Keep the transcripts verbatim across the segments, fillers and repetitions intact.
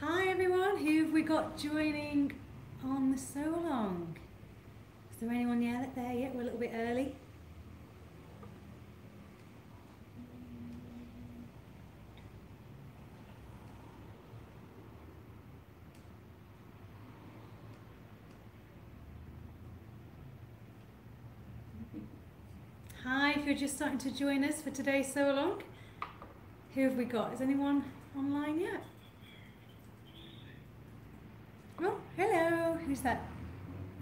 Hi everyone, who have we got joining on the Sew Along? Is there anyone yet there yet? We're a little bit early. Hi, if you're just starting to join us for today's Sew Along, who have we got? Is anyone online yet? Oh, hello. Who's that?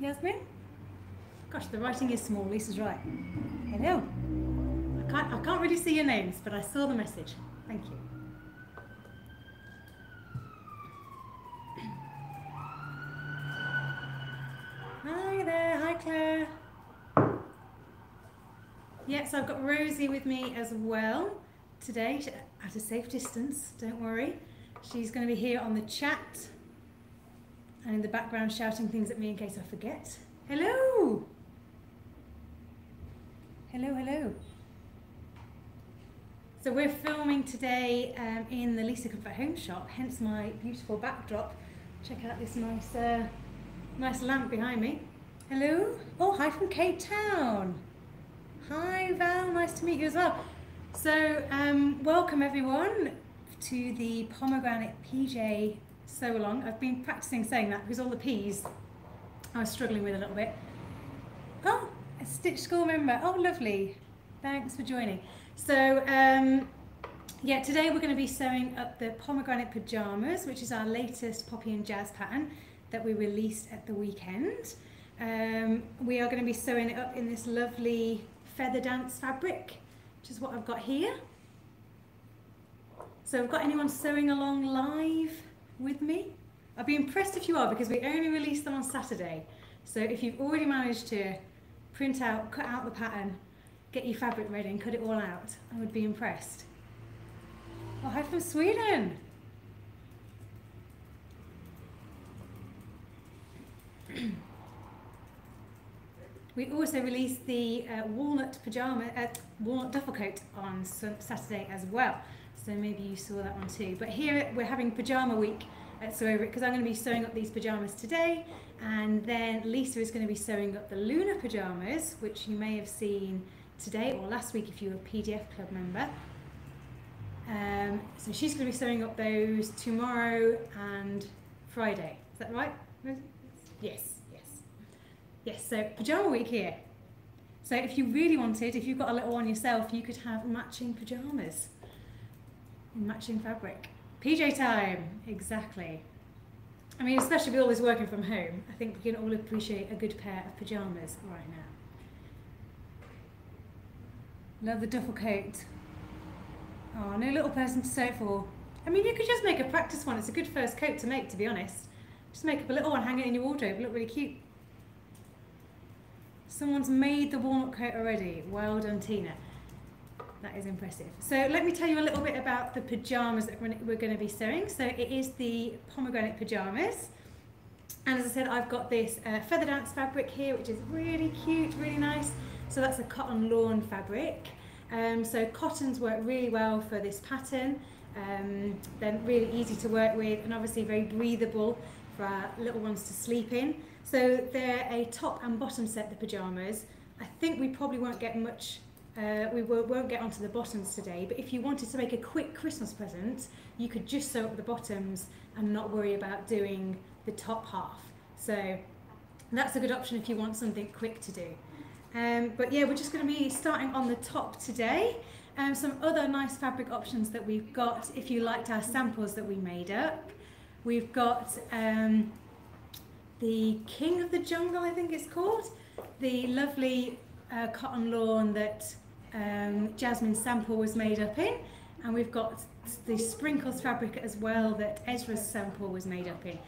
Yasmin? Gosh, the writing is small. Lisa's right. Hello. I can't, I can't really see your names, but I saw the message. Thank you. Hi there. Hi, Claire. Yeah, so I've got Rosie with me as well today, at a safe distance, don't worry. She's going to be here on the chat and in the background shouting things at me in case I forget. Hello! Hello, hello. So we're filming today um, in the Lisa Comfort Home Shop, hence my beautiful backdrop. Check out this nice, uh, nice lamp behind me. Hello! Oh, hi from Cape Town! Hi Val, nice to meet you as well. So um, welcome everyone to the Pomegranate P J Sew Along. I've been practicing saying that because all the P's I was struggling with a little bit. Oh, a Stitch School member. Oh, lovely. Thanks for joining. So um, yeah, today we're going to be sewing up the Pomegranate Pyjamas, which is our latest Poppy and Jazz pattern that we released at the weekend. Um, we are going to be sewing it up in this lovely Feather Dance fabric, which is what I've got here. So I've got anyone sewing along live with me? I'd be impressed if you are, because we only released them on Saturday. So if you've already managed to print out, cut out the pattern, get your fabric ready and cut it all out, I would be impressed. Oh, hi from Sweden. We also released the uh, walnut pajama, uh, walnut duffel coat on Saturday as well, so maybe you saw that one too. But here we're having Pajama Week at Sew Over It, because I'm going to be sewing up these pajamas today, and then Lisa is going to be sewing up the Luna pajamas, which you may have seen today or last week if you were a P D F Club member. Um, so she's going to be sewing up those tomorrow and Friday. Is that right? Yes. Yes, so Pajama Week here. So if you really wanted, if you've got a little one yourself, you could have matching pyjamas in matching fabric. P J time, exactly. I mean, especially with all this working from home, I think we can all appreciate a good pair of pyjamas right now. Love the duffel coat. Oh, no little person to sew it for. I mean, you could just make a practice one. It's a good first coat to make, to be honest. Just make up a little one, hang it in your wardrobe, it'll look really cute. Someone's made the walnut coat already. Well done, Tina. That is impressive. So let me tell you a little bit about the pyjamas that we're going to be sewing. So it is the pomegranate pyjamas. And as I said, I've got this uh, Feather Dance fabric here, which is really cute, really nice. So that's a cotton lawn fabric. Um, so cottons work really well for this pattern. Um, they're really easy to work with and obviously very breathable for our little ones to sleep in. So they're a top and bottom set, the pyjamas. I think we probably won't get much, uh, we won't get onto the bottoms today, but if you wanted to make a quick Christmas present, you could just sew up the bottoms and not worry about doing the top half. So that's a good option if you want something quick to do. Um, but yeah, we're just going to be starting on the top today. Um, some other nice fabric options that we've got, if you liked our samples that we made up. We've got um, the King of the Jungle, I think it's called, the lovely uh, cotton lawn that um, Jasmine's sample was made up in, and we've got the sprinkles fabric as well that Ezra's sample was made up in.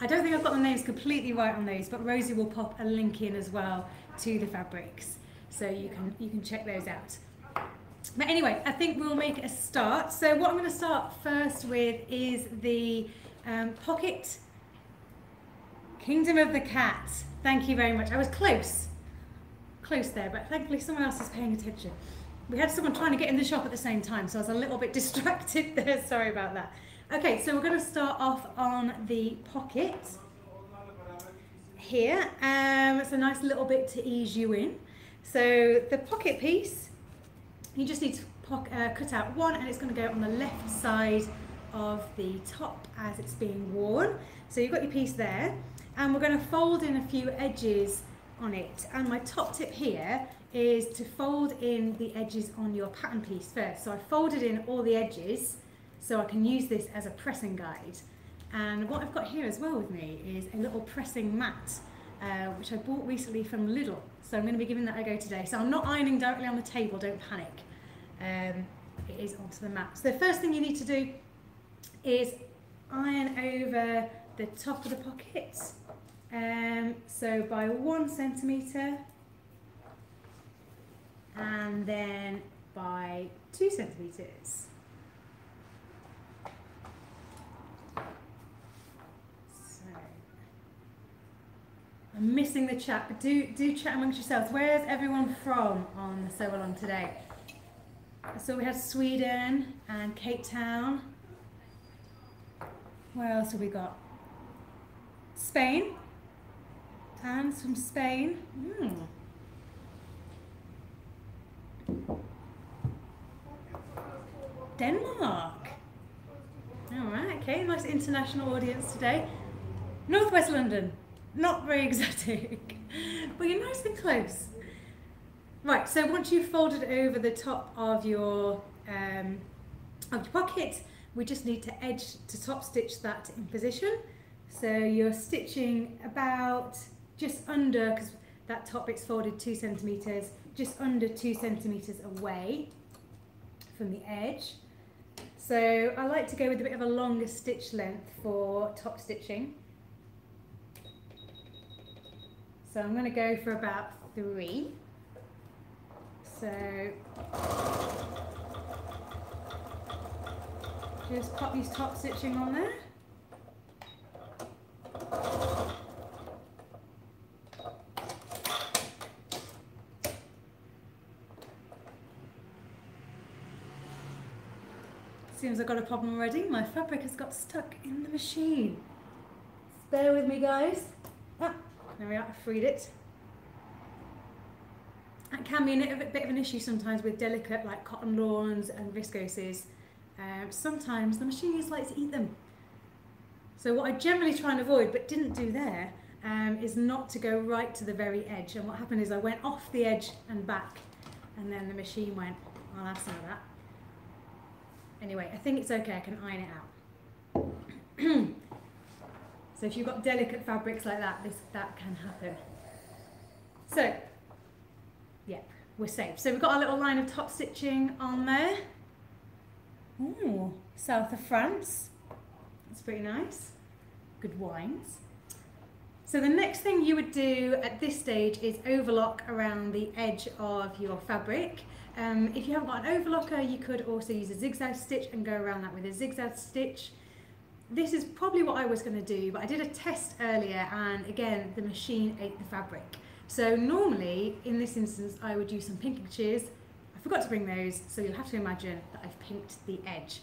I don't think I've got the names completely right on those, but Rosie will pop a link in as well to the fabrics, so you can, you can check those out. But anyway, I think we'll make a start. So what I'm going to start first with is the um, pocket Kingdom of the Cat. Thank you very much. I was close, close there, but thankfully someone else is paying attention. We had someone trying to get in the shop at the same time, so I was a little bit distracted there. Sorry about that. Okay, so we're going to start off on the pocket here. Um, it's a nice little bit to ease you in. So the pocket piece, you just need to pocket, uh, cut out one, and it's going to go on the left side of the top as it's being worn. So you've got your piece there, and we're going to fold in a few edges on it. And my top tip here is to fold in the edges on your pattern piece first. So I folded in all the edges so I can use this as a pressing guide. And what I've got here as well with me is a little pressing mat, uh, which I bought recently from Lidl. So I'm going to be giving that a go today. So I'm not ironing directly on the table, don't panic. Um, it is onto the mat. So the first thing you need to do is iron over the top of the pocket. Um, so by one centimetre, and then by two centimetres. So I'm missing the chat, but do, do chat amongst yourselves. Where's everyone from on the Sew Along today? So we had Sweden and Cape Town. Where else have we got? Spain. Hands from Spain. Mm. Denmark. All right, okay, nice international audience today. Northwest London, not very exotic, but you're nice and close. Right, so once you've folded over the top of your um, of your pocket, we just need to edge to top stitch that in position. So you're stitching about just under, because that top bit's folded two centimetres, just under two centimetres away from the edge. So I like to go with a bit of a longer stitch length for top stitching. So I'm going to go for about three. So just pop these top stitching on there. Seems I've got a problem already. My fabric has got stuck in the machine. Bear with me, guys. Ah, there we are, I freed it. That can be a bit of an issue sometimes with delicate, like cotton lawns and viscoses. Um, sometimes the machine just likes to eat them. So what I generally try and avoid, but didn't do there, um, is not to go right to the very edge. And what happened is I went off the edge and back, and then the machine went, I'll have some of that. Anyway, I think it's okay, I can iron it out. So if you've got delicate fabrics like that, this that can happen. So, yeah, we're safe. So we've got our little line of top stitching on there. Ooh, south of France. That's pretty nice. Good wines. So the next thing you would do at this stage is overlock around the edge of your fabric. Um, if you haven't got an overlocker, you could also use a zigzag stitch and go around that with a zigzag stitch. This is probably what I was going to do, but I did a test earlier, and again, the machine ate the fabric. So normally, in this instance, I would use some pincatures. I forgot to bring those, so you'll have to imagine that I've pinked the edge.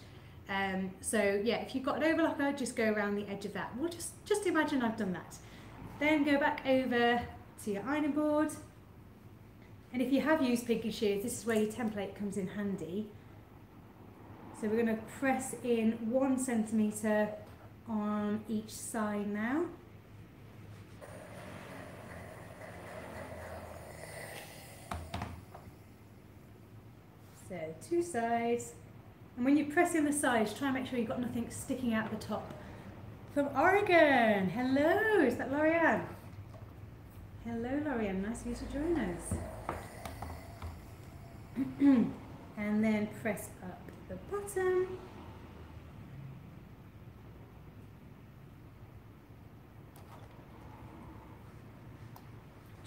Um, so yeah, if you've got an overlocker, just go around the edge of that. Well, just, just imagine I've done that. Then go back over to your ironing board. And if you have used pinky shears, this is where your template comes in handy. So we're going to press in one centimetre on each side now. So two sides. And when you press in the sides, try and make sure you've got nothing sticking out the top. From Oregon, hello, is that Lorianne? Hello Lorianne, nice of you to join us. And then press up the bottom.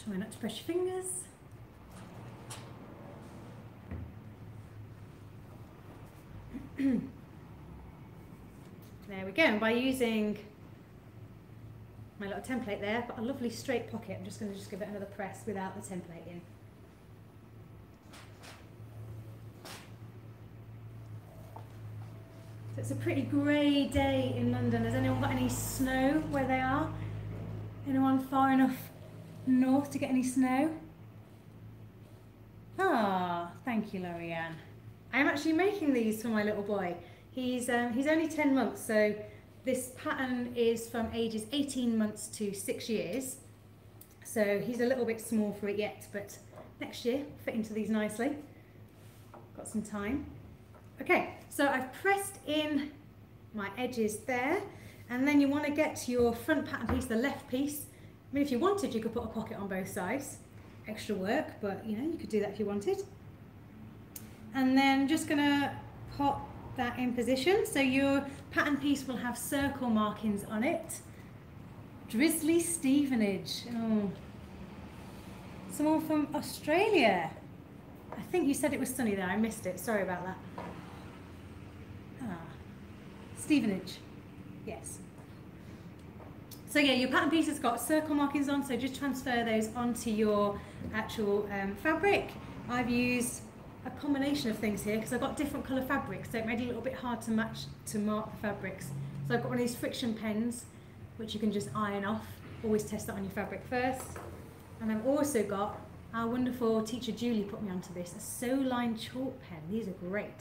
Try not to press your fingers. There we go. And by using my little template there, but a lovely straight pocket, I'm just going to just give it another press without the template in. So it's a pretty grey day in London. Has anyone got any snow where they are? Anyone far enough north to get any snow? Ah, thank you, Lorianne. I'm actually making these for my little boy. He's um, he's only ten months, so this pattern is from ages eighteen months to six years. So he's a little bit small for it yet, but next year fit into these nicely. Got some time. Okay, so I've pressed in my edges there, and then you want to get your front pattern piece, the left piece. I mean, if you wanted, you could put a pocket on both sides. Extra work, but you know, you could do that if you wanted. And then just gonna pop that in position. So your pattern piece will have circle markings on it. Drizzly Stevenage. Oh. Someone from Australia. I think you said it was sunny there. I missed it. Sorry about that. Ah. Stevenage. Yes. So yeah, your pattern piece has got circle markings on, so just transfer those onto your actual um, fabric. I've used a combination of things here because I've got different colour fabrics, so it made it a little bit hard to match, to mark the fabrics. So I've got one of these friction pens, which you can just iron off. Always test that on your fabric first. And I've also got, our wonderful teacher Julie put me onto this, a sew line chalk pen. These are great.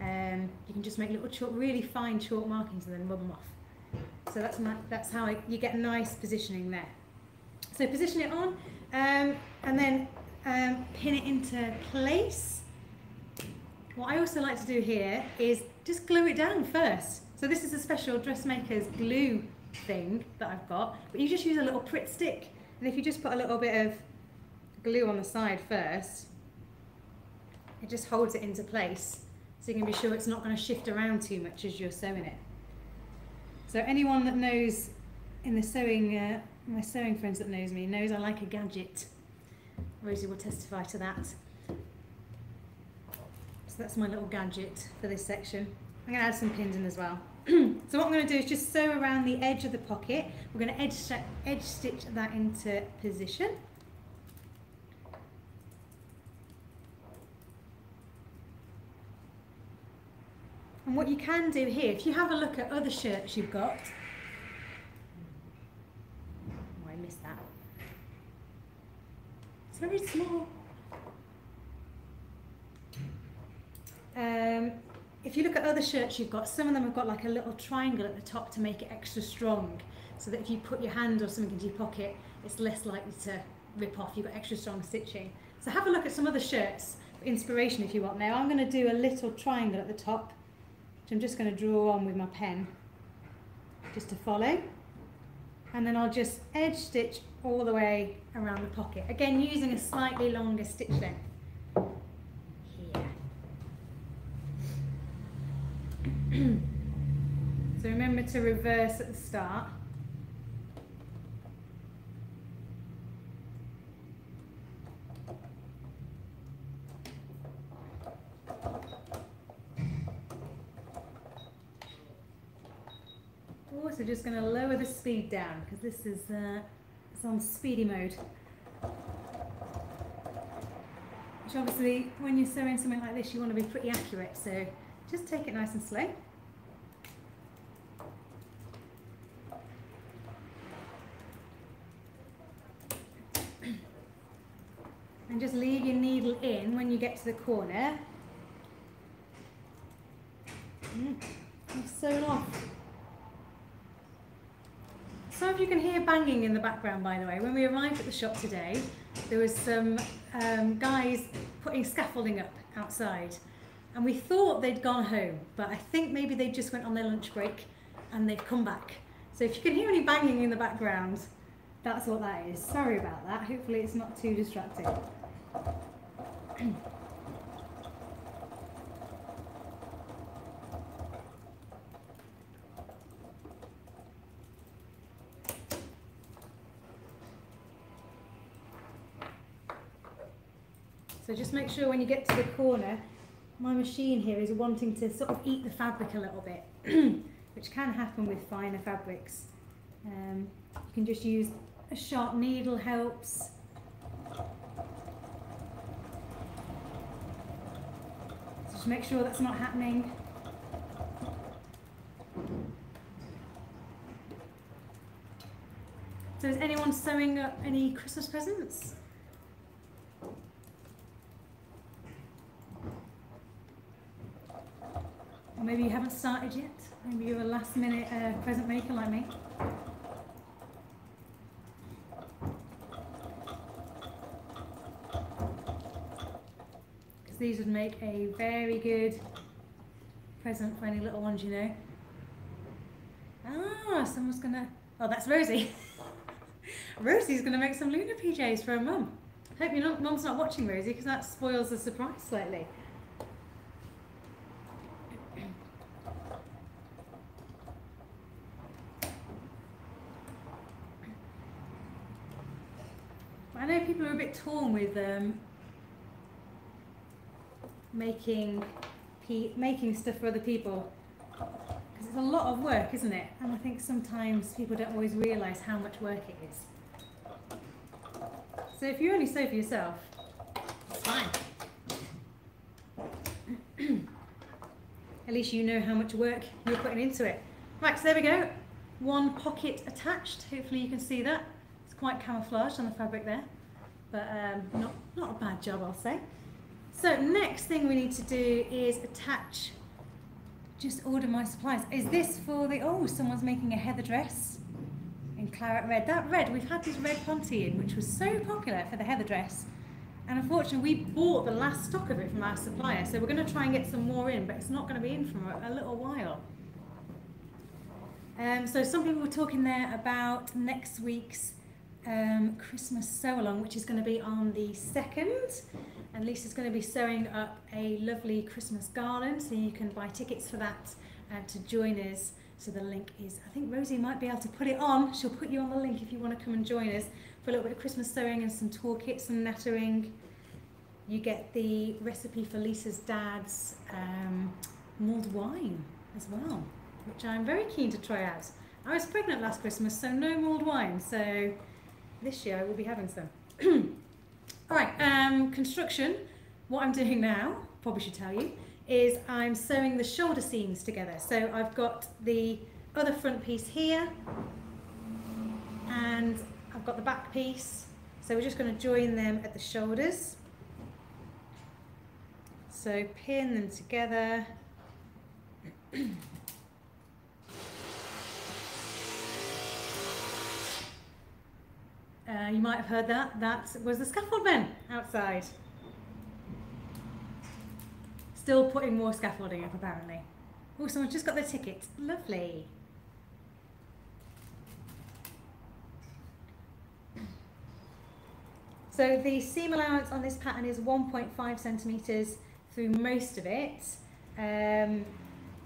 Um, you can just make little chalk, really fine chalk markings and then rub them off. So that's, my, that's how I, you get nice positioning there. So position it on um, and then um, pin it into place. What I also like to do here is just glue it down first. So this is a special dressmaker's glue thing that I've got, but you just use a little Pritt stick, and if you just put a little bit of glue on the side first, it just holds it into place, so you can be sure it's not going to shift around too much as you're sewing it. So anyone that knows in the sewing, uh, my sewing friends that knows me knows I like a gadget. Rosie will testify to that. So that's my little gadget for this section. I'm going to add some pins in as well. So what I'm going to do is just sew around the edge of the pocket. We're going to edge, edge stitch that into position. And what you can do here, if you have a look at other shirts you've got, oh, I missed that. It's very small. Um, If you look at other shirts you've got, some of them have got like a little triangle at the top to make it extra strong, so that if you put your hand or something into your pocket, it's less likely to rip off. You've got extra strong stitching. So have a look at some other shirts for inspiration if you want. Now I'm going to do a little triangle at the top, which I'm just going to draw on with my pen, just to follow. And then I'll just edge stitch all the way around the pocket. Again, using a slightly longer stitch length. So remember to reverse at the start. Also just going to lower the speed down because this is uh, it's on speedy mode. Which obviously when you're sewing something like this you want to be pretty accurate, so just take it nice and slow. And just leave your needle in when you get to the corner. Mm, it's so long. Some of you can hear banging in the background, by the way. When we arrived at the shop today, there was some um, guys putting scaffolding up outside. And we thought they'd gone home, but I think maybe they just went on their lunch break and they've come back. So if you can hear any banging in the background, that's what that is. Sorry about that. Hopefully it's not too distracting. So just make sure when you get to the corner, my machine here is wanting to sort of eat the fabric a little bit, which can happen with finer fabrics. Um, you can just use a sharp needle, helps. Just make sure that's not happening. So is anyone sewing up any Christmas presents? Or maybe you haven't started yet. Maybe you're a last minute uh, present maker like me. Because these would make a very good present for any little ones, you know. Ah, someone's gonna, oh, that's Rosie. Rosie's gonna make some Luna P Js for her mum. Hope your mum's not watching, Rosie, because that spoils the surprise slightly. I know people are a bit torn with um, making pe making stuff for other people, because it's a lot of work, isn't it? And I think sometimes people don't always realise how much work it is. So if you only sew for yourself, it's fine. At least you know how much work you're putting into it. Right, so there we go. One pocket attached. Hopefully you can see that. Quite camouflaged on the fabric there, but um, not, not a bad job, I'll say. So next thing we need to do is attach, just order my supplies. Is this for the, oh, someone's making a heather dress in claret red. That red, we've had this red ponty in, which was so popular for the heather dress. And unfortunately, we bought the last stock of it from our supplier. So we're gonna try and get some more in, but it's not gonna be in for a little while. Um, so some people were talking there about next week's Um, Christmas sew along, which is going to be on the second, and Lisa's going to be sewing up a lovely Christmas garland, so you can buy tickets for that uh, to join us. So the link is, I think Rosie might be able to put it on, she'll put you on the link if you want to come and join us for a little bit of Christmas sewing and some toolkits and nattering. You get the recipe for Lisa's dad's um, mulled wine as well, which I'm very keen to try out. I was pregnant last Christmas, so no mulled wine, so this year we'll be having some. All right, um, construction. What I'm doing now, probably should tell you, is I'm sewing the shoulder seams together. So I've got the other front piece here, and I've got the back piece. So we're just going to join them at the shoulders. So pin them together. Uh, you might have heard that. That was the scaffold men outside. Still putting more scaffolding up, apparently. Oh, someone's just got their ticket. Lovely. So the seam allowance on this pattern is one point five centimetres through most of it, um,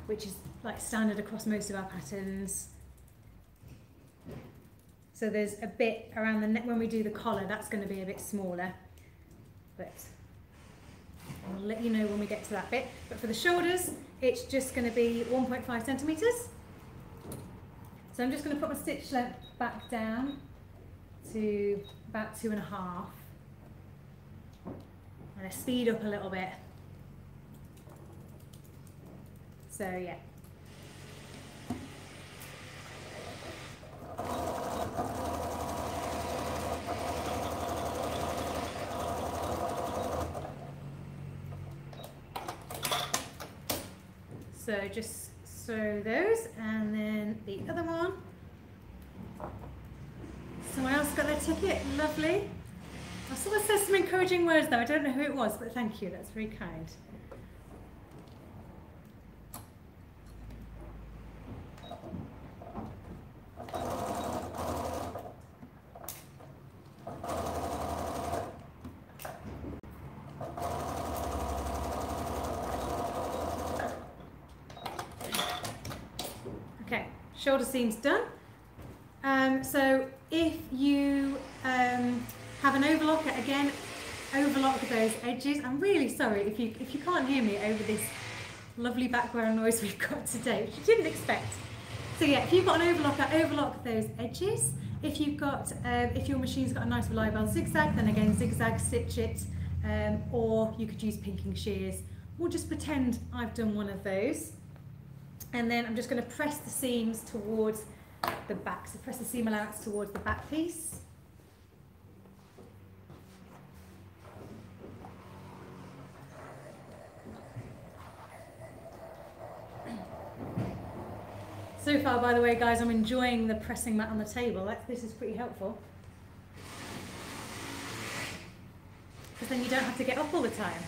which is like standard across most of our patterns. So there's a bit around the neck when we do the collar, that's going to be a bit smaller, but I'll let you know when we get to that bit. But for the shoulders, it's just going to be one point five centimetres. So I'm just going to put my stitch length back down to about two and a half. I'm going to speed up a little bit. So yeah. So just sew those, and then the other one. Someone else got their ticket, lovely. I saw someone said some encouraging words though, I don't know who it was, but thank you, that's very kind. Shoulder seams done. Um, so if you um, have an overlocker, again, overlock those edges. I'm really sorry if you if you can't hear me over this lovely background noise we've got today, which you didn't expect. So yeah, if you've got an overlocker, overlock those edges. If you've got, um, if your machine's got a nice reliable zigzag, then again zigzag stitch it, um, or you could use pinking shears. We'll just pretend I've done one of those. And then I'm just going to press the seams towards the back. So press the seam allowance towards the back piece. So far, by the way, guys, I'm enjoying the pressing mat on the table. That's, this is pretty helpful. Because then you don't have to get up all the time.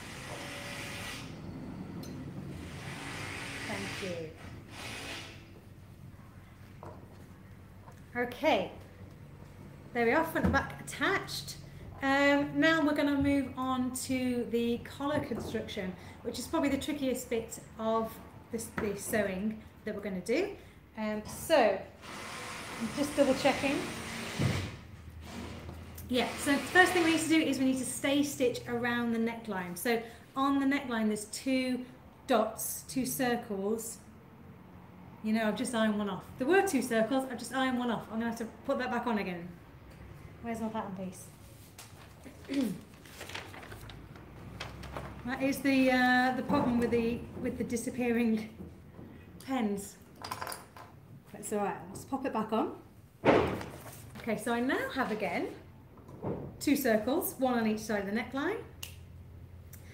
Thank you. Okay, there we are, front and back attached. Um, now we're going to move on to the collar construction, which is probably the trickiest bit of this, the sewing that we're going to do. Um, so, just double checking. Yeah, so the first thing we need to do is we need to stay stitch around the neckline. So on the neckline there's two dots, two circles. You know, I've just ironed one off. There were two circles, I've just ironed one off. I'm going to have to put that back on again. Where's my pattern piece? That is the uh, the problem with the with the disappearing pens. That's all right, let's pop it back on. Okay, so I now have again two circles, one on each side of the neckline.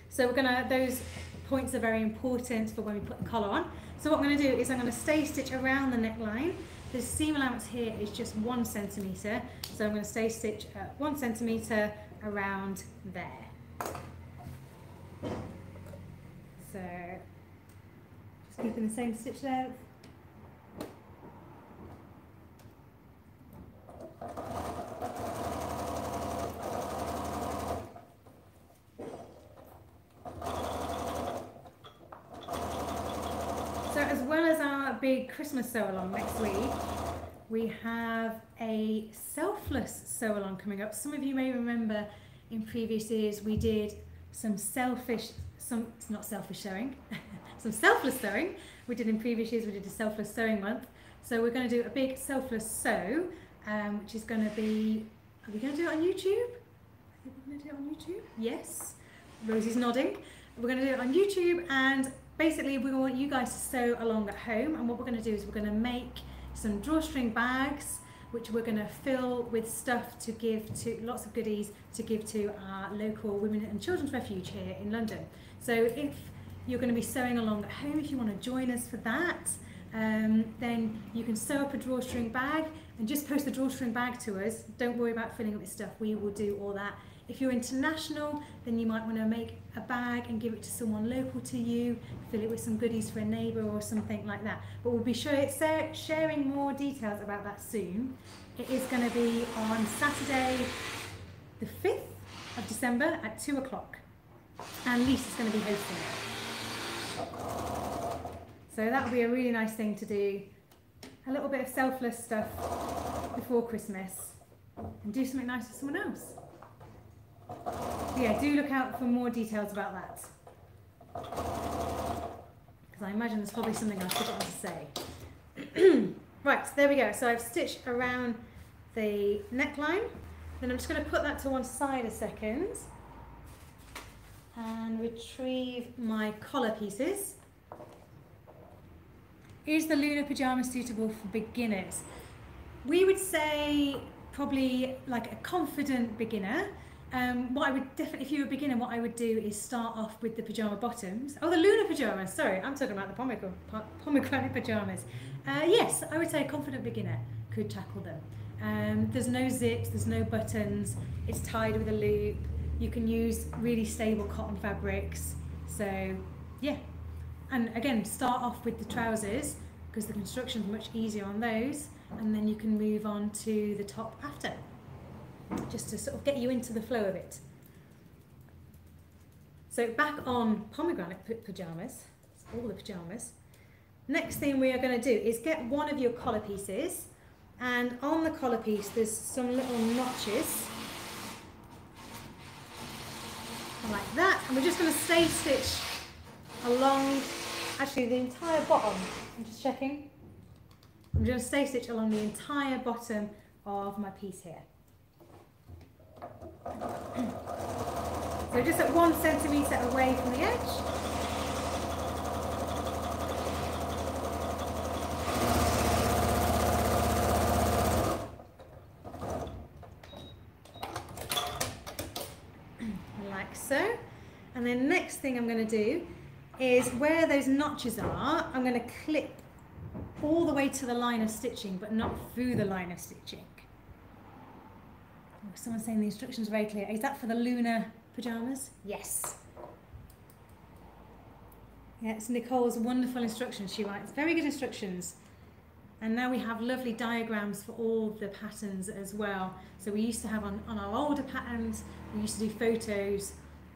So we're gonna, those points are very important for when we put the collar on. So what I'm gonna do is I'm gonna stay stitch around the neckline. The seam allowance here is just one centimetre, so I'm gonna stay stitch at one centimetre around there. So, just keeping the same stitch length. So as well as our big Christmas sew along next week, we have a selfless sew along coming up. Some of you may remember in previous years we did some selfish, some it's not selfish sewing, some selfless sewing. We did in previous years, we did a selfless sewing month. So we're going to do a big selfless sew. Um, which is going to be, are we going to do it on YouTube? I think we're going to do it on YouTube. Yes, Rosie's nodding. We're going to do it on YouTube, and basically we want you guys to sew along at home, and what we're going to do is we're going to make some drawstring bags which we're going to fill with stuff to give to, lots of goodies to give to our local Women and Children's Refuge here in London. So if you're going to be sewing along at home, if you want to join us for that, Um, then you can sew up a drawstring bag and just post the drawstring bag to us. Don't worry about filling up with stuff, we will do all that. If you're international, then you might want to make a bag and give it to someone local to you, fill it with some goodies for a neighbour or something like that. But we'll be sure it's sharing more details about that soon. It is going to be on Saturday the fifth of December at two o'clock, and Lisa's going to be hosting it. So that would be a really nice thing to do, a little bit of selfless stuff before Christmas, and do something nice for someone else. But yeah, do look out for more details about that, because I imagine there's probably something I've forgotten to say. Right, there we go. So I've stitched around the neckline, then I'm just going to put that to one side a second and retrieve my collar pieces. Is the Luna pyjama suitable for beginners? We would say probably like a confident beginner. Um, what I would definitely, if you're a beginner, what I would do is start off with the pyjama bottoms. Oh, the Luna pajamas, sorry, I'm talking about the pomegranate pyjamas. Uh, yes, I would say a confident beginner could tackle them. Um, there's no zips, there's no buttons, it's tied with a loop. You can use really stable cotton fabrics, so yeah. And again, start off with the trousers because the construction is much easier on those, and then you can move on to the top after, just to sort of get you into the flow of it. So back on pomegranate pyjamas, all the pyjamas. Next thing we are going to do is get one of your collar pieces, and on the collar piece there's some little notches like that, and we're just going to stay stitch along. Actually, the entire bottom, I'm just checking, I'm going to stay stitch along the entire bottom of my piece here. So just at one centimetre away from the edge. so. And then next thing I'm going to do is where those notches are, I'm going to clip all the way to the line of stitching, but not through the line of stitching. Oh, someone's saying the instructions are very clear. Is that for the Luna pajamas? Yes. Yeah, it's Nicole's wonderful instructions. She writes very good instructions. And now we have lovely diagrams for all the patterns as well. So we used to have on, on our older patterns, we used to do photos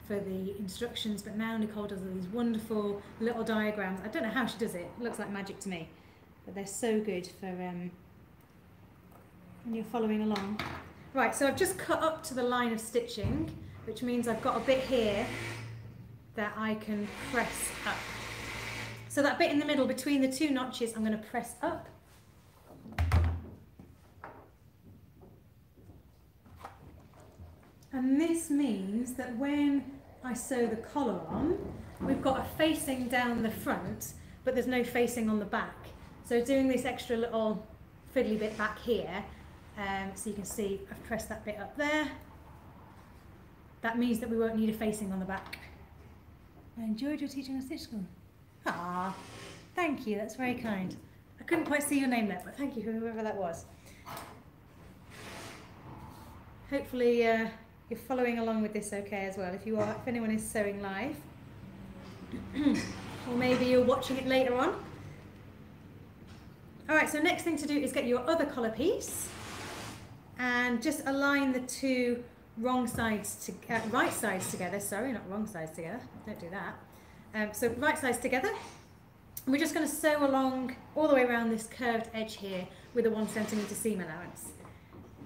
for the instructions, but now Nicole does all these wonderful little diagrams. I don't know how she does it. It looks like magic to me, but they're so good for um, when you're following along. Right, so I've just cut up to the line of stitching, which means I've got a bit here that I can press up. So that bit in the middle between the two notches, I'm going to press up. And this means that when I sew the collar on, we've got a facing down the front, but there's no facing on the back. So doing this extra little fiddly bit back here, um, so you can see I've pressed that bit up there. That means that we won't need a facing on the back. I enjoyed your teaching at Stitch School. Ah, thank you, that's very kind. I couldn't quite see your name there, but thank you, whoever that was. Hopefully uh, you're following along with this okay as well, if you are, if anyone is sewing live. Or maybe you're watching it later on. All right, so next thing to do is get your other collar piece and just align the two wrong sides to, uh, right sides together, sorry, not wrong sides together, don't do that. Um, so right sides together. And we're just going to sew along all the way around this curved edge here with a one centimetre seam allowance.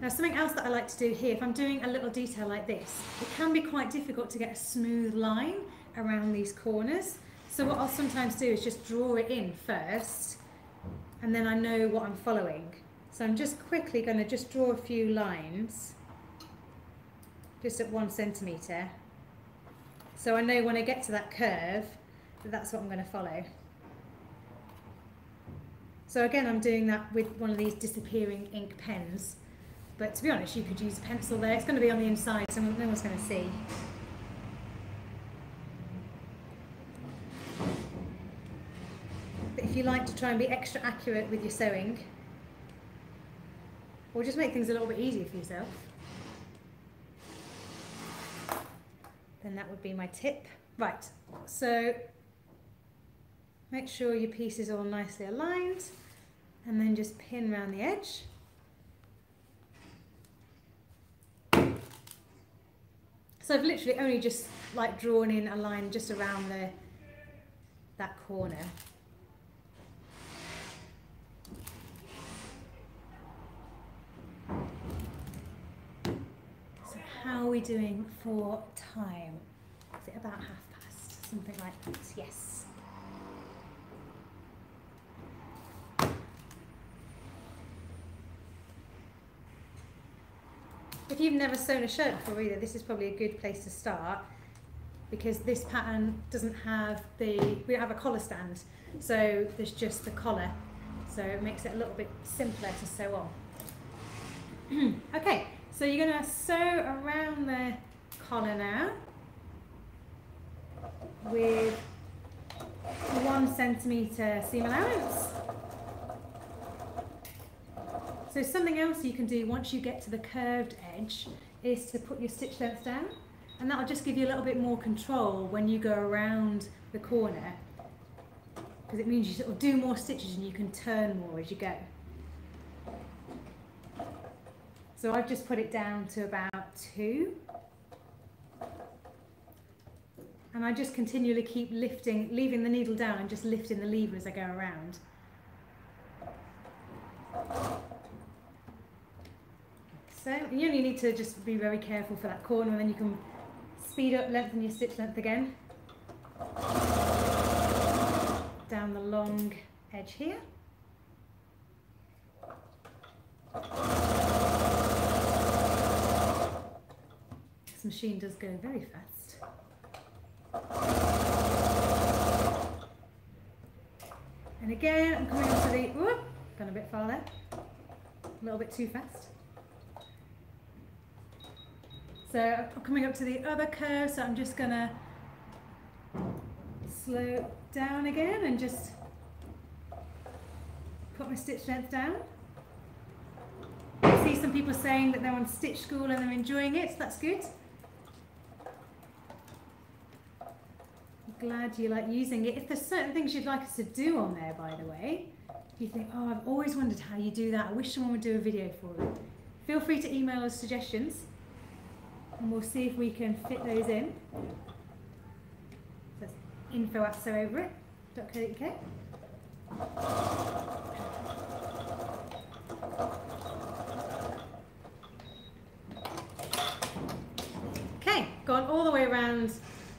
Now something else that I like to do here, if I'm doing a little detail like this, it can be quite difficult to get a smooth line around these corners. So what I'll sometimes do is just draw it in first, and then I know what I'm following. So I'm just quickly going to just draw a few lines, just at one centimetre. So I know when I get to that curve, that that's what I'm going to follow. So again, I'm doing that with one of these disappearing ink pens. But to be honest, you could use a pencil there. It's going to be on the inside, so no one's going to see. But if you like to try and be extra accurate with your sewing, or just make things a little bit easier for yourself, then that would be my tip. Right, so make sure your piece is all nicely aligned, and then just pin around the edge. So I've literally only just like drawn in a line just around the, that corner. So how are we doing for time? Is it about half past? Something like that, yes. If you've never sewn a shirt before either, this is probably a good place to start, because this pattern doesn't have the, we have a collar stand, so there's just the collar, so it makes it a little bit simpler to sew on. Okay, so you're going to sew around the collar now with one centimetre seam allowance. So something else you can do once you get to the curved edge is to put your stitch length down, and that'll just give you a little bit more control when you go around the corner, because it means you sort of do more stitches and you can turn more as you go. So I've just put it down to about two, and I just continually keep lifting, leaving the needle down and just lifting the lever as I go around. So you only need to just be very careful for that corner, and then you can speed up, lengthen your stitch length again. Down the long edge here. This machine does go very fast. And again, I'm coming onto the, whoop, gone a bit far there, a little bit too fast. So I'm coming up to the other curve, so I'm just going to slow down again and just put my stitch length down. I see some people saying that they're on Stitch School and they're enjoying it, so that's good. I'm glad you like using it. If there's certain things you'd like us to do on there, by the way, you think, oh, I've always wondered how you do that, I wish someone would do a video for it, feel free to email us suggestions and we'll see if we can fit those in. That's info at sew over it dot co dot U K. Okay, gone all the way around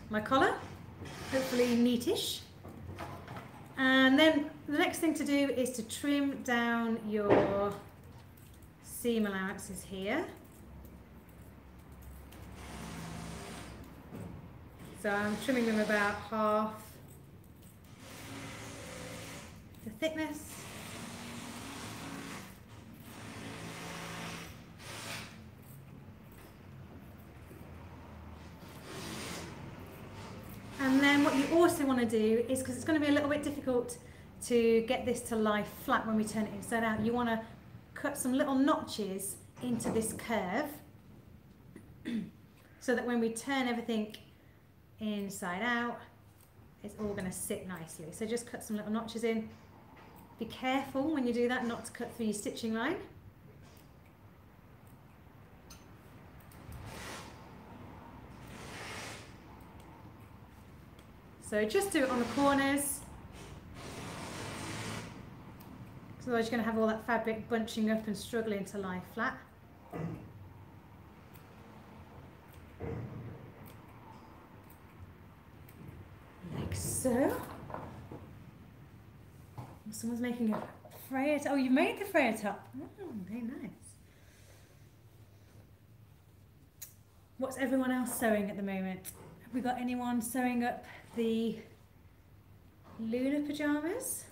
my collar, hopefully neatish. And then the next thing to do is to trim down your seam allowances here. So I'm trimming them about half the thickness. And then what you also want to do is, because it's going to be a little bit difficult to get this to lie flat when we turn it inside out, you want to cut some little notches into this curve so that when we turn everything inside out, it's all going to sit nicely. So just cut some little notches in. Be careful when you do that not to cut through your stitching line. So just do it on the corners, because otherwise you're going to have all that fabric bunching up and struggling to lie flat. Like so. Someone's making a Freya top. Oh, you made the Freya top. Oh, very nice. What's everyone else sewing at the moment? Have we got anyone sewing up the Luna pajamas?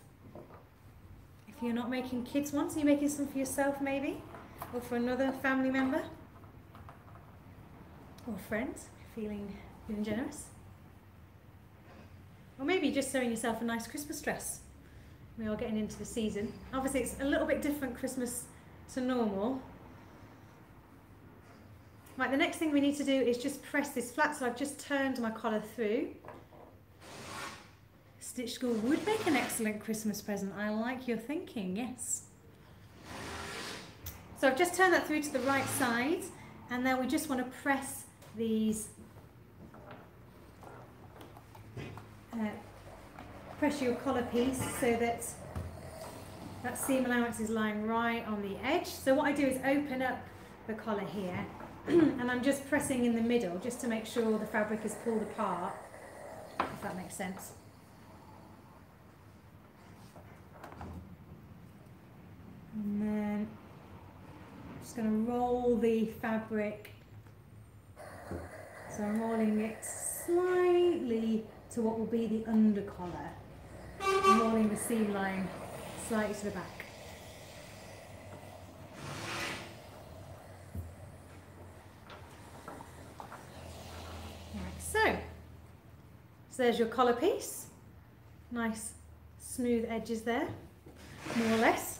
If you're not making kids ones, are you making some for yourself maybe? Or for another family member? Or friends, feeling, feeling generous? Or maybe just sewing yourself a nice Christmas dress. We are getting into the season. Obviously it's a little bit different Christmas to normal. Right, the next thing we need to do is just press this flat, so I've just turned my collar through. Stitch School would make an excellent Christmas present. I like your thinking, yes. So I've just turned that through to the right side, and then we just want to press these, uh, press your collar piece so that that seam allowance is lying right on the edge. So what I do is open up the collar here, and I'm just pressing in the middle just to make sure the fabric is pulled apart, if that makes sense. And then I'm just going to roll the fabric, so I'm rolling it slightly to what will be the under collar, I'm rolling the seam line slightly to the back. Like so. So there's your collar piece, nice smooth edges there, more or less.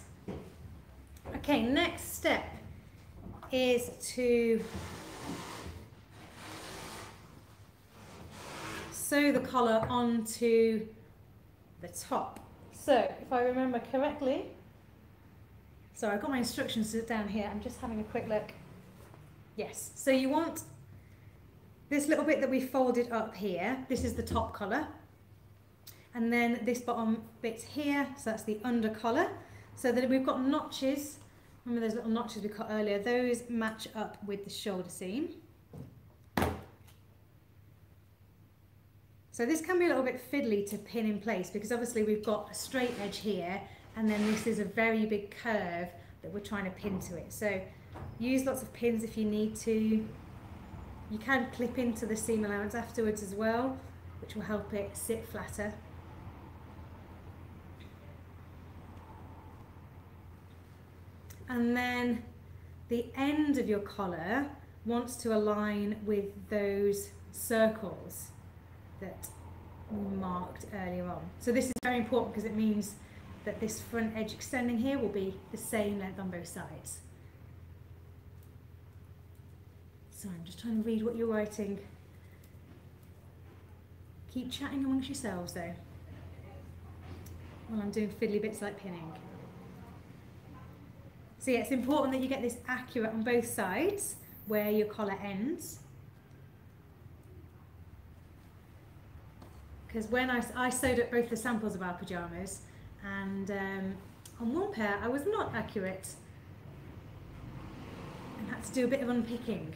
Okay, next step is to sew the collar onto the top. So, if I remember correctly, so I've got my instructions down here, I'm just having a quick look. Yes, so you want this little bit that we folded up here, this is the top collar, and then this bottom bit's here, so that's the under collar. So that we've got notches, remember those little notches we cut earlier, those match up with the shoulder seam. So this can be a little bit fiddly to pin in place because obviously we've got a straight edge here and then this is a very big curve that we're trying to pin to it. So use lots of pins if you need to. You can clip into the seam allowance afterwards as well, which will help it sit flatter. And then the end of your collar, wants to align with those circles that we marked earlier on. So this is very important because it means that this front edge extending here will be the same length on both sides. So I'm just trying to read what you're writing. Keep chatting amongst yourselves though, while I'm doing fiddly bits like pinning. So yeah, it's important that you get this accurate on both sides where your collar ends. Because when I, I sewed up both the samples of our pyjamas, and um, on one pair I was not accurate and had to do a bit of unpicking.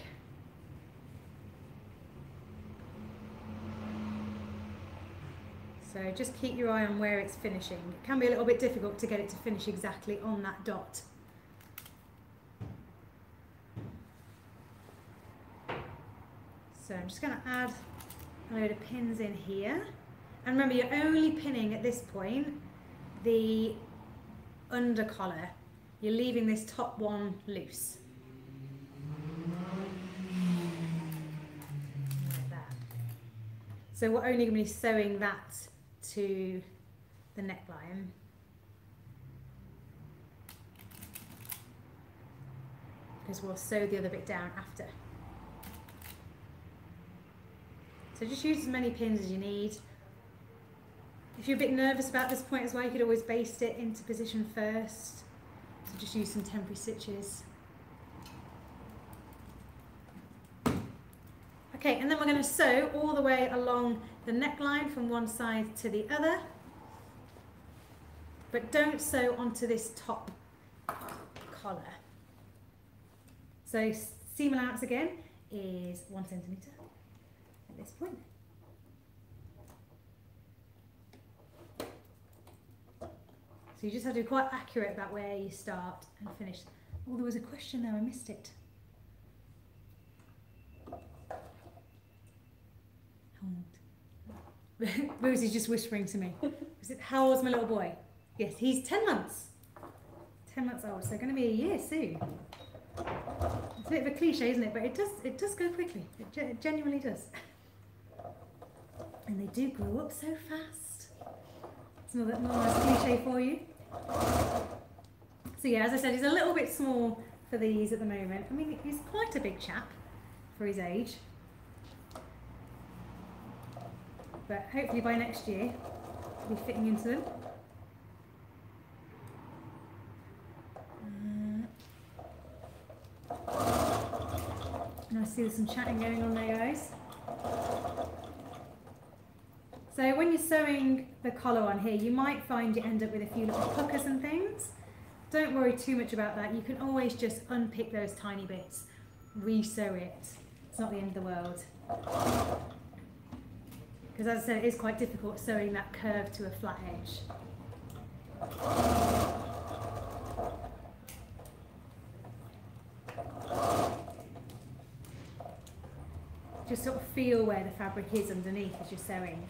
So just keep your eye on where it's finishing. It can be a little bit difficult to get it to finish exactly on that dot. So I'm just going to add a load of pins in here. And remember, you're only pinning at this point the under collar. You're leaving this top one loose. Like that. So we're only going to be sewing that to the neckline. Because we'll sew the other bit down after. So just use as many pins as you need. If you're a bit nervous about this point as well, you could always baste it into position first. So just use some temporary stitches. Okay, and then we're going to sew all the way along the neckline from one side to the other. But don't sew onto this top collar. So seam allowance again is one centimetre at this point. So you just have to be quite accurate about where you start and finish. Oh, there was a question there, I missed it. Rosie's just whispering to me. Is it, how old's my little boy? Yes, he's ten months. ten months old, so going to be a year soon. It's a bit of a cliche, isn't it? But it does, it does go quickly. It, ge it genuinely does. And they do grow up so fast. It's another nice cliche for you. So yeah, as I said, he's a little bit small for these at the moment. I mean, he's quite a big chap for his age. But hopefully by next year, he'll be fitting into them. And I see there's some chatting going on there, guys. So when you're sewing the collar on here, you might find you end up with a few little puckers and things. Don't worry too much about that. You can always just unpick those tiny bits, re-sew it. It's not the end of the world. Because as I said, it is quite difficult sewing that curve to a flat edge. Just sort of feel where the fabric is underneath as you're sewing.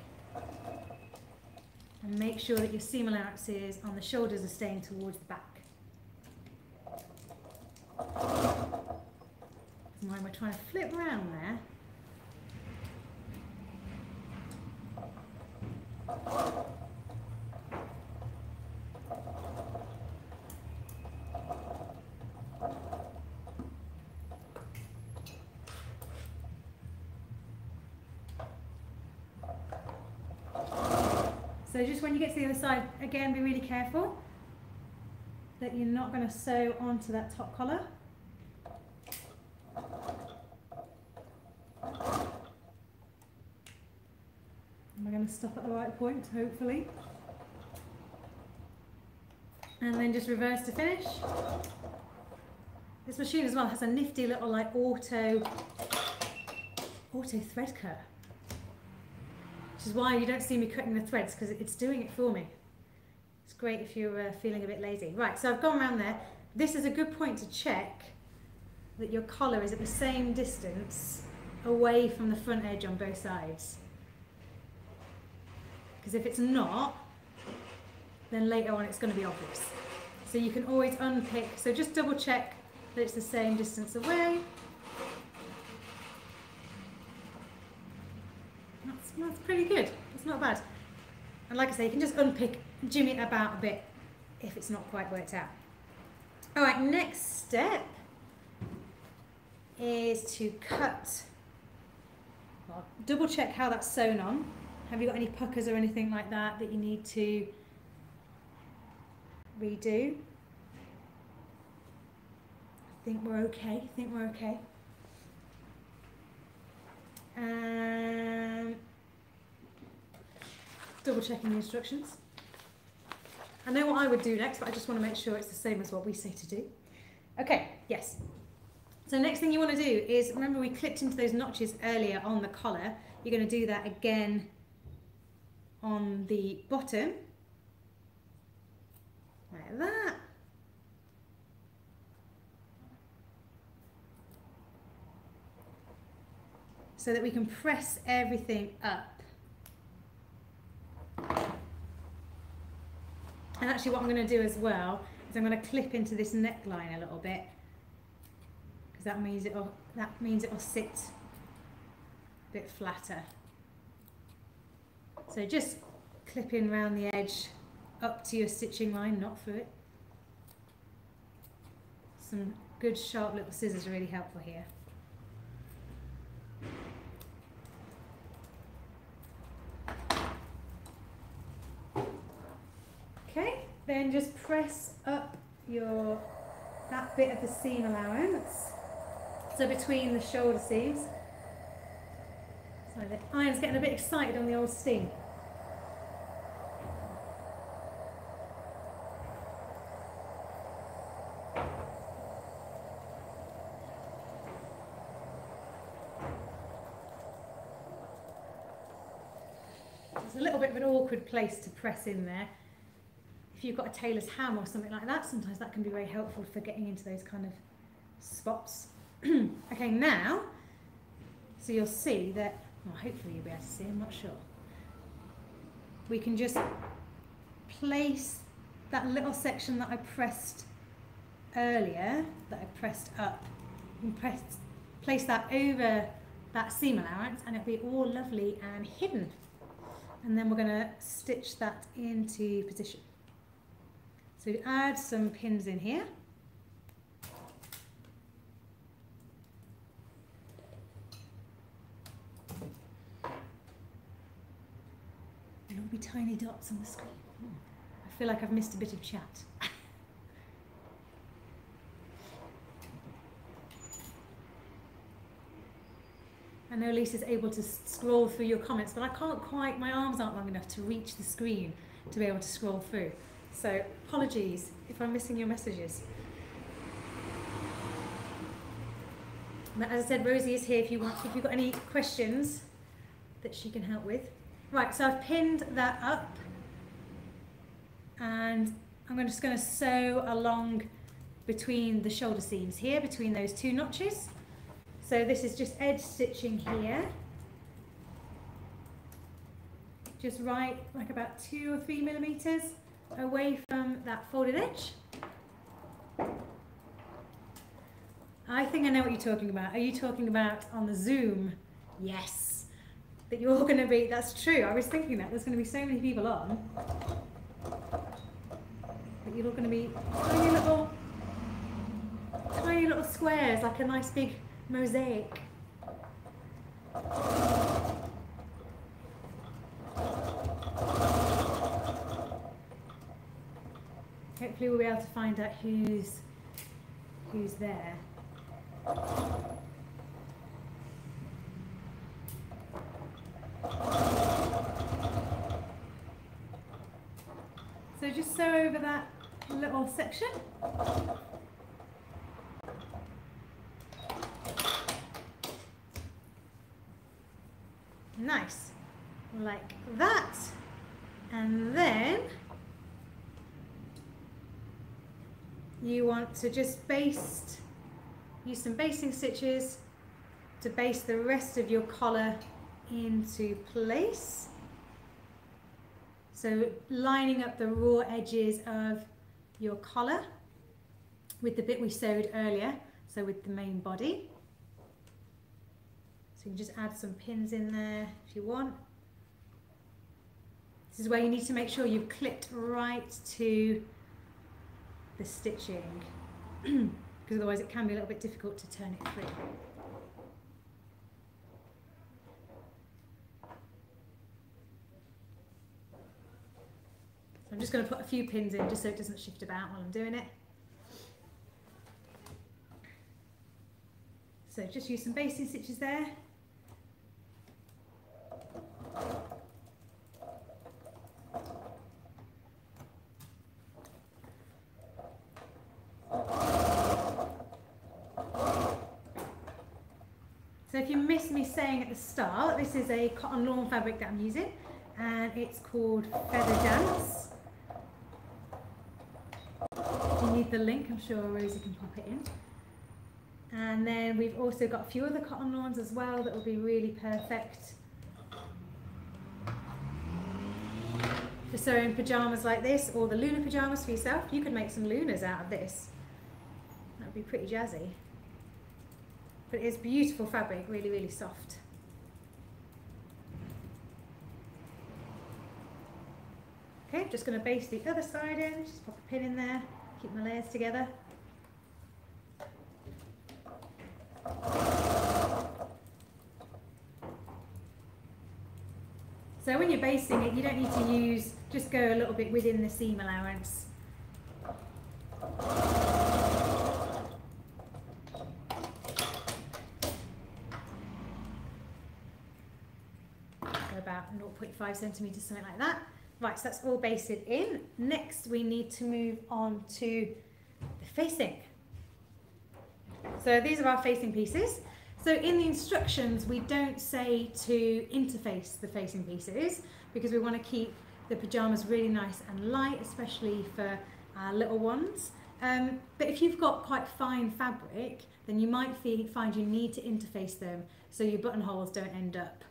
And make sure that your seam allowances on the shoulders are staying towards the back. Mine, we're trying to flip round there. So just when you get to the other side, again, be really careful that you're not going to sew onto that top collar. And we're going to stop at the right point, hopefully. And then just reverse to finish. This machine as well has a nifty little like auto, auto thread cut. Which is why you don't see me cutting the threads, because it's doing it for me. It's great if you're uh, feeling a bit lazy. Right, so I've gone around there. This is a good point to check that your collar is at the same distance away from the front edge on both sides. Because if it's not, then later on it's going to be obvious. So you can always unpick, so just double check that it's the same distance away. that's pretty good. It's not bad. And like I say, you can just unpick, jimmy it about a bit if it's not quite worked out. All right, next step is to cut. Well, double check how that's sewn on. Have you got any puckers or anything like that that you need to redo? I think we're okay. I think we're okay. Um, double checking the instructions. I know what I would do next, but I just want to make sure it's the same as what we say to do. Okay, yes. So next thing you want to do is, remember we clipped into those notches earlier on the collar. You're going to do that again on the bottom. Like that. So that we can press everything up. And actually what I'm going to do as well is I'm going to clip into this neckline a little bit, because that means it'll, that means it'll sit a bit flatter. So just clipping around the edge up to your stitching line, not through it. Some good sharp little scissors are really helpful here. Then just press up your, that bit of the seam allowance, so between the shoulder seams. So the iron's getting a bit excited on the old seam. It's a little bit of an awkward place to press in there. If you've got a tailor's ham or something like that, sometimes that can be very helpful for getting into those kind of spots. Okay, now, so you'll see that, well, hopefully you'll be able to see, I'm not sure. We can just place that little section that I pressed earlier, that I pressed up, and press, place that over that seam allowance, and it'll be all lovely and hidden. And then we're going to stitch that into position. So we add some pins in here. There will be tiny dots on the screen. I feel like I've missed a bit of chat. I know Lisa's able to scroll through your comments, but I can't quite, my arms aren't long enough to reach the screen to be able to scroll through. So, apologies if I'm missing your messages. But as I said, Rosie is here if you want, if you've got any questions that she can help with. Right, so I've pinned that up, and I'm just going to sew along between the shoulder seams here, between those two notches. So this is just edge stitching here. Just right, like about two or three millimeters. Away from that folded edge. I think I know what you're talking about. Are you talking about on the Zoom? Yes, that you're all going to be, that's true, I was thinking that, there's going to be so many people on, that you're all going to be tiny little, tiny little squares, like a nice big mosaic. Hopefully we'll be able to find out who's who's there. So just sew over that little section. Nice, like that, and then you want to just baste, use some basting stitches to baste the rest of your collar into place. So lining up the raw edges of your collar with the bit we sewed earlier, so with the main body. So you can just add some pins in there if you want, This is where you need to make sure you've clipped right to the stitching, because otherwise it can be a little bit difficult to turn it through. I'm just going to put a few pins in just so it doesn't shift about while I'm doing it. So just use some basting stitches there. So if you missed me saying at the start, this is a cotton lawn fabric that I'm using, and it's called Feather Dance. If you need the link, I'm sure Rosie can pop it in. And then we've also got a few other cotton lawns as well that will be really perfect for sewing pyjamas like this, or the Luna pyjamas for yourself. You could make some Lunas out of this. That would be pretty jazzy. But it is beautiful fabric, really, really soft. Okay, just going to baste the other side in, just pop a pin in there, keep my layers together. So when you're basting it, you don't need to use, just go a little bit within the seam allowance. Five centimeters, something like that. Right, so that's all basted in. Next, we need to move on to the facing. So these are our facing pieces. So in the instructions, we don't say to interface the facing pieces because we want to keep the pajamas really nice and light, especially for our little ones. Um, but if you've got quite fine fabric, then you might find you need to interface them so your buttonholes don't end up,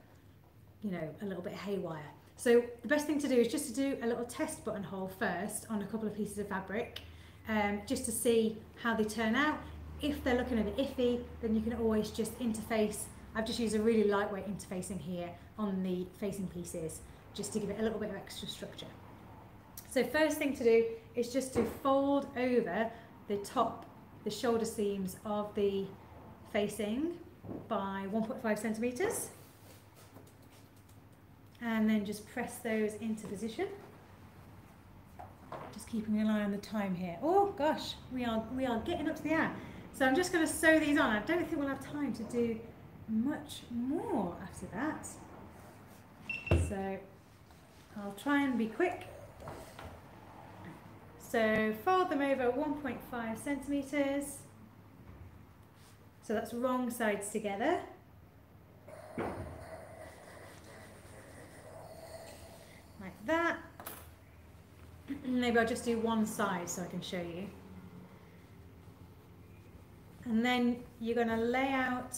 you know, a little bit haywire. So the best thing to do is just to do a little test buttonhole first on a couple of pieces of fabric, um, just to see how they turn out. If they're looking a bit iffy, then you can always just interface. I've just used a really lightweight interfacing here on the facing pieces, just to give it a little bit of extra structure. So first thing to do is just to fold over the top, the shoulder seams of the facing by one point five centimeters. And then just press those into position. Just keeping an eye on the time here. Oh gosh, we are we are getting up to the hour. So I'm just going to sew these on. I don't think we'll have time to do much more after that. So I'll try and be quick. So fold them over one point five centimeters. So that's wrong sides together. Like that. Maybe I'll just do one side so I can show you. And then you're going to lay out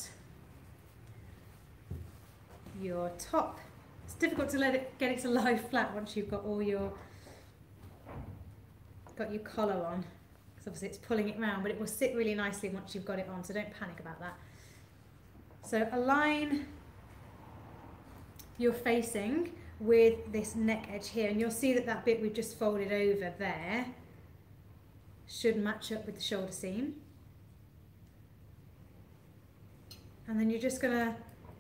your top. It's difficult to let it get it to lie flat once you've got all your got your collar on, because obviously it's pulling it round, but it will sit really nicely once you've got it on, so don't panic about that. So align your facing with this neck edge here, and you'll see that that bit we've just folded over there should match up with the shoulder seam. And then you're just going to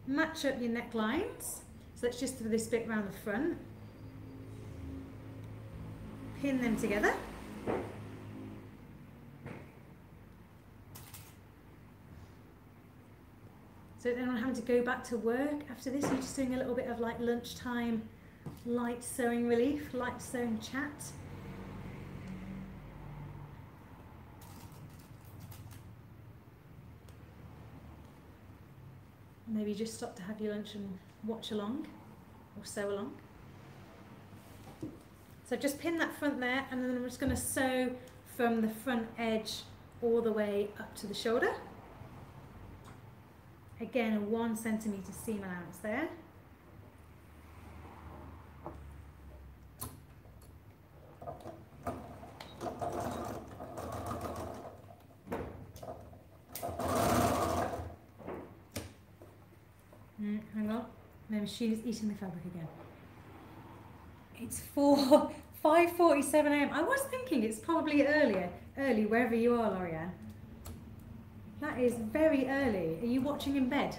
match up your necklines. So that's just for this bit around the front. Pin them together. So then I'm having to go back to work after this. You're just doing a little bit of like lunchtime light sewing relief, light sewing chat. Maybe just stop to have your lunch and watch along or sew along. So just pin that front there, and then I'm just going to sew from the front edge all the way up to the shoulder. Again, a one centimetre seam allowance there. Mm, hang on, my machine is eating the fabric again. It's four five forty-seven a m I was thinking it's probably earlier, early wherever you are, Lauriane. That is very early. Are you watching in bed?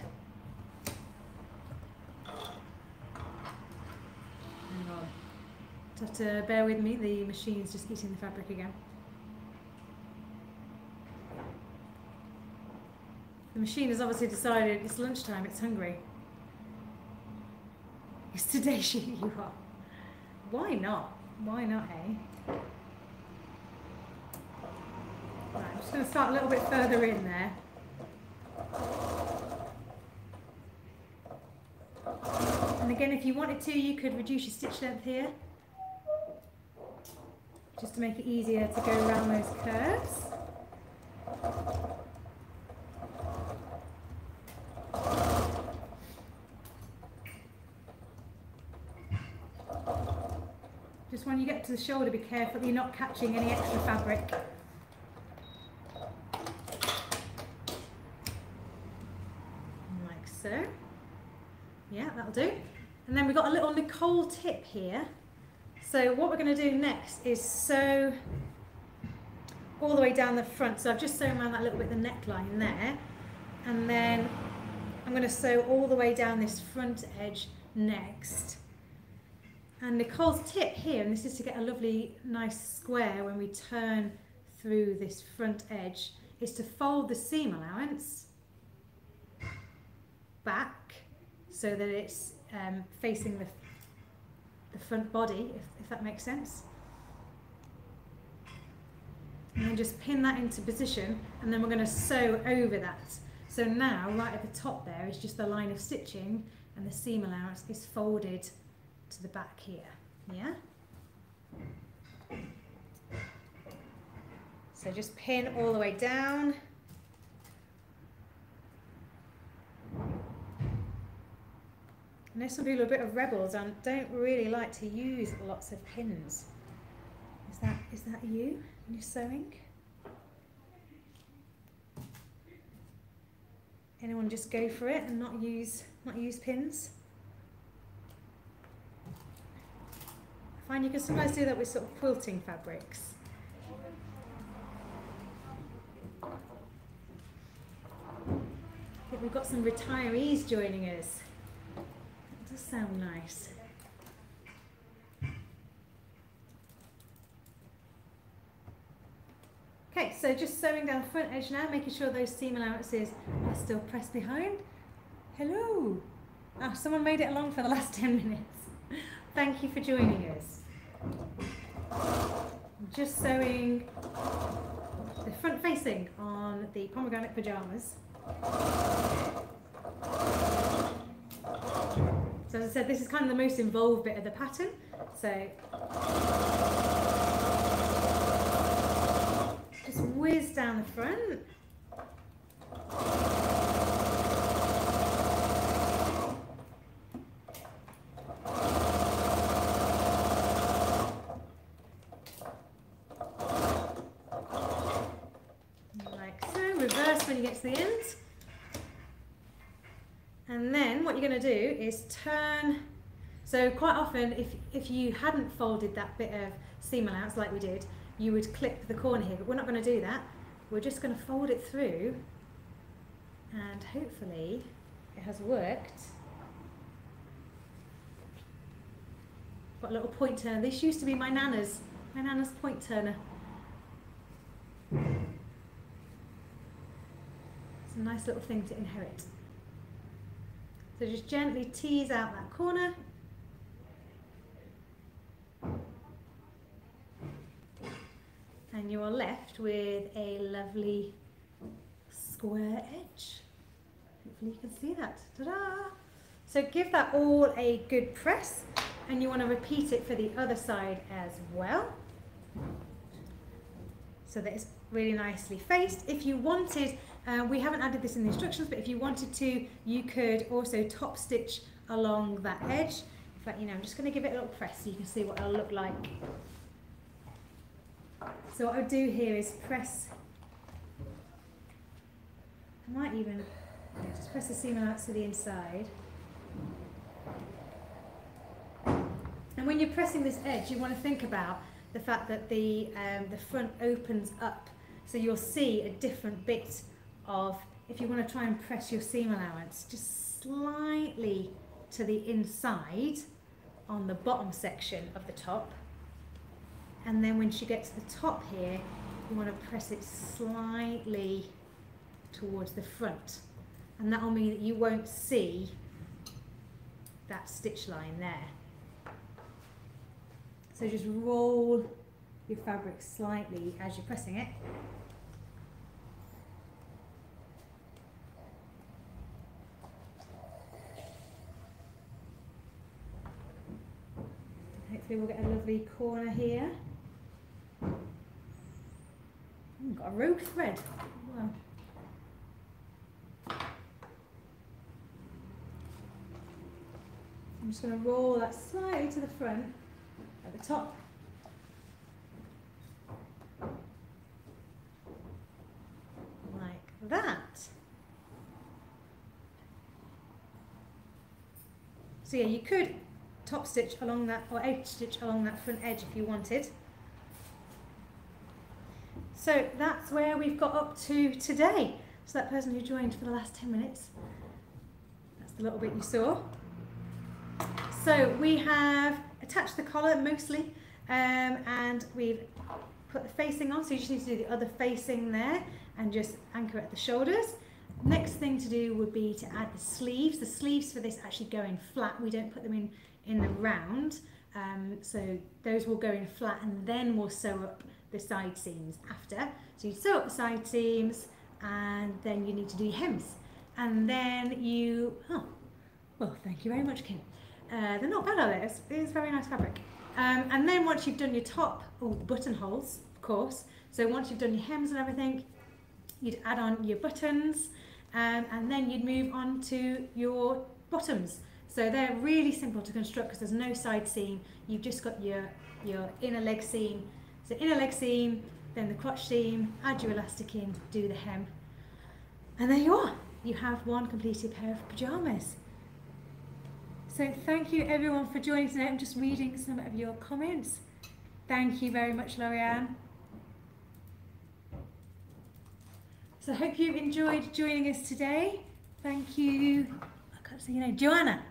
Hang on. Just have to bear with me. The machine's just eating the fabric again. The machine has obviously decided it's lunchtime, it's hungry. It's today she you are. Why not? Why not, eh? Right, I'm just going to start a little bit further in there. And again, if you wanted to, you could reduce your stitch length here, just to make it easier to go around those curves. Just when you get to the shoulder, be careful that you're not catching any extra fabric. Like so. Yeah, that'll do. And then we've got a little Nicole tip here. So what we're going to do next is sew all the way down the front. So I've just sewn around that little bit, the neckline there. And then I'm going to sew all the way down this front edge next. And Nicole's tip here, and this is to get a lovely, nice square when we turn through this front edge, is to fold the seam allowance back so that it's um, facing the, the front body, if, if that makes sense. And then just pin that into position, and then we're going to sew over that. So now, right at the top there is just the line of stitching, and the seam allowance is folded to the back here, yeah? So just pin all the way down. I know some people are a bit of rebels and don't really like to use lots of pins. Is that, is that you when you're sewing? Anyone just go for it and not use, not use pins? Fine, you can sometimes do that with sort of quilting fabrics. I think we've got some retirees joining us. That does sound nice. Okay, so just sewing down the front edge now, making sure those seam allowances are still pressed behind. Hello! Ah, oh, someone made it along for the last ten minutes. Thank you for joining us. I'm just sewing the front facing on the pomegranate pyjamas. So as I said, this is kind of the most involved bit of the pattern. So just whiz down the front. Do is turn. So quite often, if if you hadn't folded that bit of seam allowance like we did, you would clip the corner here, but we're not going to do that. We're just going to fold it through, and hopefully it has worked. Got a little point turner. This used to be my nana's my nana's point turner. It's a nice little thing to inherit. So just gently tease out that corner. And you are left with a lovely square edge. Hopefully you can see that. Ta-da! So give that all a good press, and you want to repeat it for the other side as well, so that it's really nicely faced. If you wanted, Uh, we haven't added this in the instructions, but if you wanted to, you could also top stitch along that edge. In fact, you know, I'm just going to give it a little press so you can see what it'll look like. So what I would do here is press, I might even just press the seam allowance to the inside. And And when you're pressing this edge, you want to think about the fact that the, um, the front opens up. So you'll see a different bit of, if you want to try and press your seam allowance, just slightly to the inside on the bottom section of the top. And then when she gets to the top here, you want to press it slightly towards the front. And that will mean that you won't see that stitch line there. So just roll your fabric slightly as you're pressing it. Hopefully we'll get a lovely corner here. I've got a rogue thread. Wow. I'm just going to roll that slightly to the front at the top. Like that. So yeah, you could top stitch along that, or edge stitch along that front edge if you wanted. So that's where we've got up to today. So that person who joined for the last ten minutes, that's the little bit you saw. So we have attached the collar mostly, um, and we've put the facing on, so you just need to do the other facing there and just anchor at the shoulders. Next thing to do would be to add the sleeves. The sleeves for this actually go in flat, we don't put them in, in the round, um, so those will go in flat, and then we'll sew up the side seams after. So you sew up the side seams, and then you need to do your hems. And then you, oh, well thank you very much, Kim. Uh, they're not bad, are they? It's, it's very nice fabric. Um, and then once you've done your top, oh, buttonholes, of course. So once you've done your hems and everything, you'd add on your buttons, um, and then you'd move on to your bottoms. So they're really simple to construct because there's no side seam. You've just got your, your inner leg seam. So inner leg seam, then the crotch seam, add your elastic in, do the hem. And there you are. You have one completed pair of pyjamas. So thank you everyone for joining today. I'm just reading some of your comments. Thank you very much, Lorianne. So I hope you've enjoyed joining us today. Thank you, I can't say your name, Joanna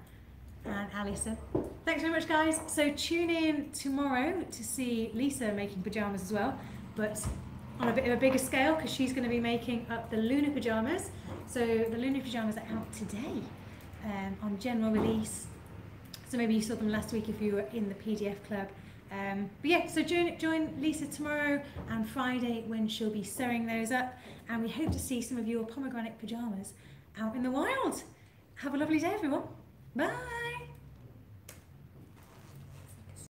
and Alison. Thanks very much, guys. So tune in tomorrow to see Lisa making pyjamas as well, but on a bit of a bigger scale, because she's going to be making up the Luna pyjamas. So the Luna pyjamas are out today um, on general release. So maybe you saw them last week if you were in the P D F Club. Um, but yeah, so join, join Lisa tomorrow and Friday when she'll be sewing those up. And we hope to see some of your pomegranate pyjamas out in the wild. Have a lovely day, everyone. Bye.